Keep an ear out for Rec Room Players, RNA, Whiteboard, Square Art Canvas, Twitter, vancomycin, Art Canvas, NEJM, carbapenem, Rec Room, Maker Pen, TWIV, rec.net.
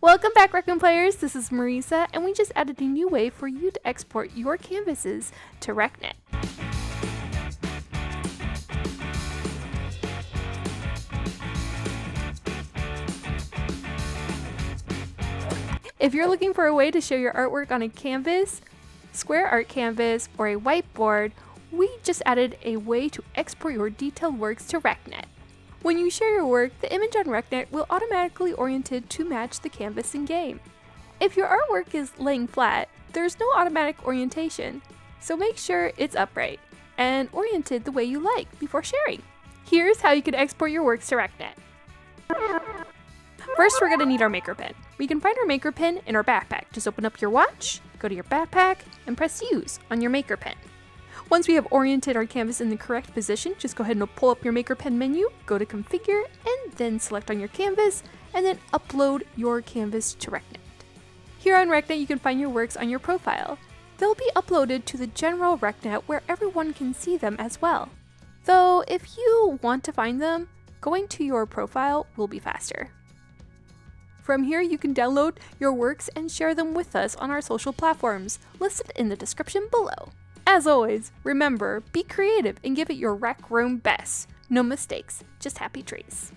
Welcome back, Rec Room Players. This is Marisa, and we just added a new way for you to export your canvases to Rec.net. If you're looking for a way to show your artwork on a canvas, Square Art Canvas, or a whiteboard, we just added a way to export your detailed works to Rec.net. When you share your work, the image on Rec.net will automatically orient to match the canvas in game. If your artwork is laying flat, there's no automatic orientation, so make sure it's upright and oriented the way you like before sharing. Here's how you can export your works to Rec.net. First, we're going to need our Maker Pen. We can find our Maker Pen in our backpack. Just open up your watch, go to your backpack, and press Use on your Maker Pen. Once we have oriented our canvas in the correct position, just go ahead and pull up your Maker Pen menu, go to Configure, and then select on your canvas, and then upload your canvas to Rec.net. Here on Rec.net, you can find your works on your profile. They'll be uploaded to the general Rec.net where everyone can see them as well. Though, if you want to find them, going to your profile will be faster. From here, you can download your works and share them with us on our social platforms, listed in the description below. As always, remember, be creative and give it your Rec Room best. No mistakes, just happy trees.